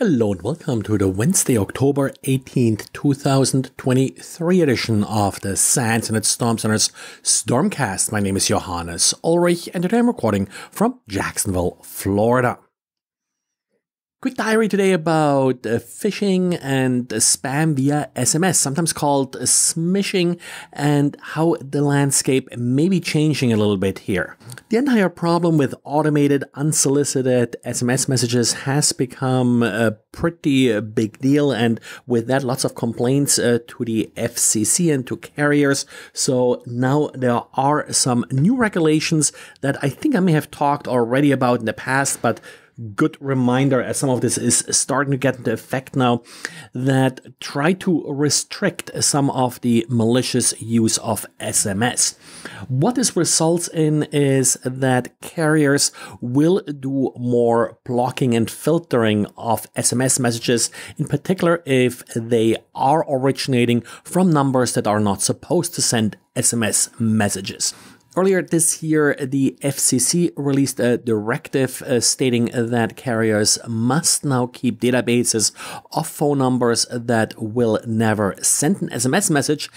Hello and welcome to the Wednesday, October 18th, 2023 edition of the SANS Internet Storm Center Stormcast. My name is Johannes Ulrich and today I'm recording from Jacksonville, Florida. Quick diary today about phishing and spam via SMS, sometimes called smishing, and how the landscape may be changing a little bit here. The entire problem with automated, unsolicited SMS messages has become a pretty big deal, and with that, lots of complaints to the FCC and to carriers. So now there are some new regulations that I think I may have talked already about in the past, but good reminder, as some of this is starting to get into effect now, that try to restrict some of the malicious use of SMS. What this results in is that carriers will do more blocking and filtering of SMS messages, in particular if they are originating from numbers that are not supposed to send SMS messages. Earlier this year, the FCC released a directive stating that carriers must now keep databases of phone numbers that will never send an SMS message,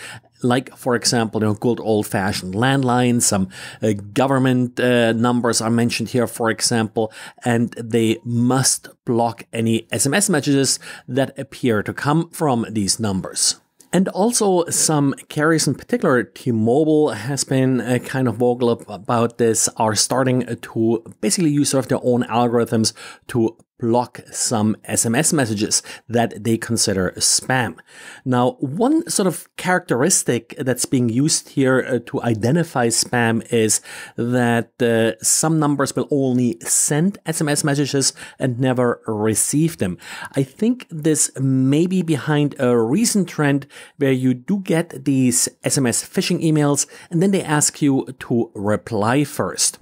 like, for example, good old-fashioned landlines. Some government numbers are mentioned here, for example, and they must block any SMS messages that appear to come from these numbers. And also some carriers, in particular T-Mobile has been kind of vocal about this, are starting to basically use sort of their own algorithms to block some SMS messages that they consider spam. Now, one sort of characteristic that's being used here to identify spam is that some numbers will only send SMS messages and never receive them. I think this may be behind a recent trend where you do get these SMS phishing emails and then they ask you to reply first.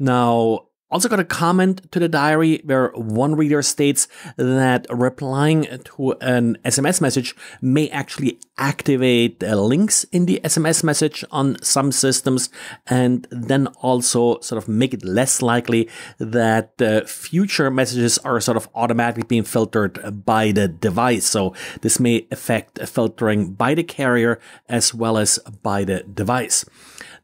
Now, also got a comment to the diary where one reader states that replying to an SMS message may actually activate links in the SMS message on some systems, and then also sort of make it less likely that future messages are sort of automatically being filtered by the device. So this may affect filtering by the carrier as well as by the device.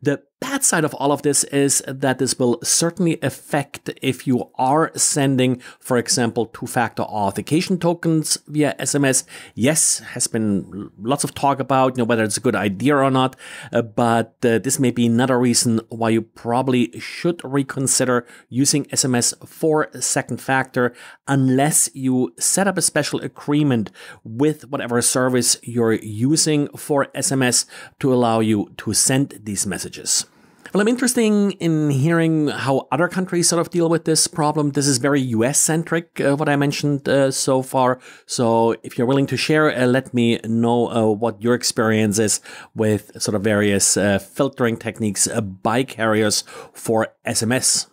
The bad side of all of this is that this will certainly affect if you are sending, for example, two-factor authentication tokens via SMS. Yes, has been lots of talk about whether it's a good idea or not, but this may be another reason why you probably should reconsider using SMS for second factor unless you set up a special agreement with whatever service you're using for SMS to allow you to send these messages. Well, I'm interested in hearing how other countries sort of deal with this problem. This is very US-centric, what I mentioned so far. So if you're willing to share, let me know what your experience is with sort of various filtering techniques by carriers for SMS.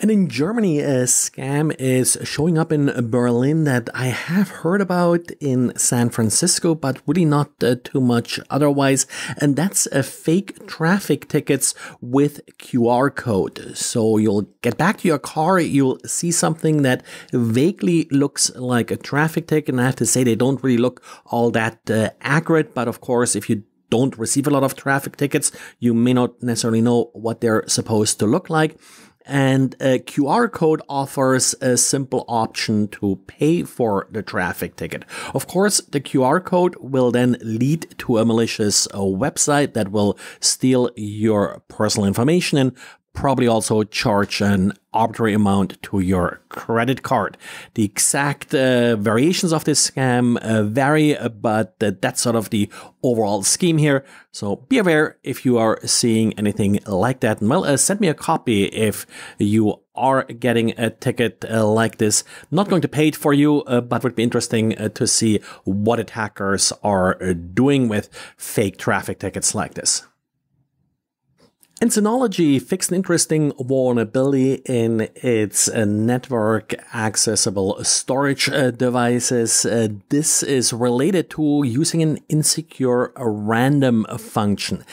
And in Germany, a scam is showing up in Berlin that I have heard about in San Francisco, but really not too much otherwise. And that's fake traffic tickets with QR code. So you'll get back to your car, you'll see something that vaguely looks like a traffic ticket. And I have to say, they don't really look all that accurate. But of course, if you don't receive a lot of traffic tickets, you may not necessarily know what they're supposed to look like. And a QR code offers a simple option to pay for the traffic ticket. Of course, the QR code will then lead to a malicious website that will steal your personal information and probably also charge an arbitrary amount to your credit card. The exact variations of this scam vary, but that's sort of the overall scheme here. So be aware if you are seeing anything like that. And well, send me a copy if you are getting a ticket like this. Not going to pay it for you, but would be interesting to see what attackers are doing with fake traffic tickets like this. And Synology fixed an interesting vulnerability in its network accessible storage devices. This is related to using an insecure random function.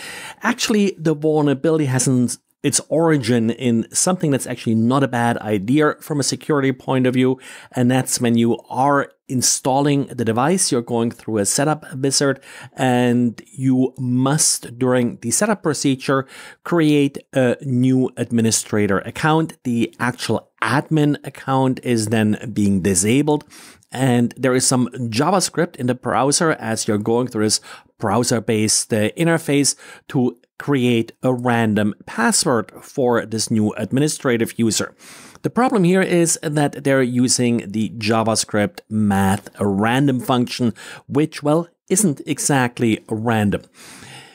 Actually, the vulnerability has an its origin in something that's actually not a bad idea from a security point of view. And that's when you are installing the device, you're going through a setup wizard, and you must, during the setup procedure, create a new administrator account. The actual admin account is then being disabled. And there is some JavaScript in the browser as you're going through this browser-based interface to create a random password for this new administrative user. The problem here is that they're using the JavaScript math random function, which, well, isn't exactly random.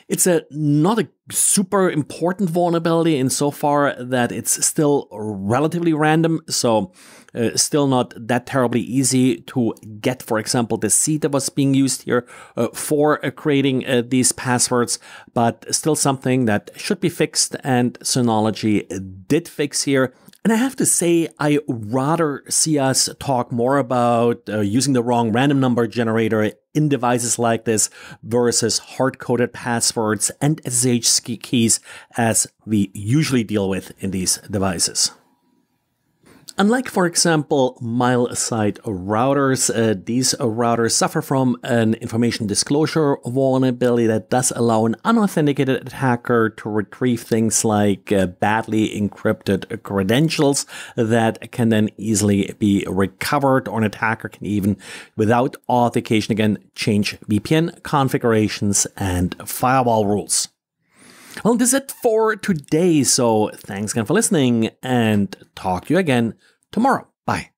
It's not a super important vulnerability insofar that it's still relatively random, so still not that terribly easy to get, for example, the seed that was being used here for creating these passwords, but still something that should be fixed, and Synology did fix here. And I have to say, I rather see us talk more about using the wrong random number generator in devices like this versus hard-coded passwords and SSH keys as we usually deal with in these devices. Unlike, for example, Milesight routers, these routers suffer from an information disclosure vulnerability that does allow an unauthenticated attacker to retrieve things like badly encrypted credentials that can then easily be recovered, or an attacker can even, without authentication again, change VPN configurations and firewall rules. Well, this is it for today, so thanks again for listening, and talk to you again tomorrow. Bye.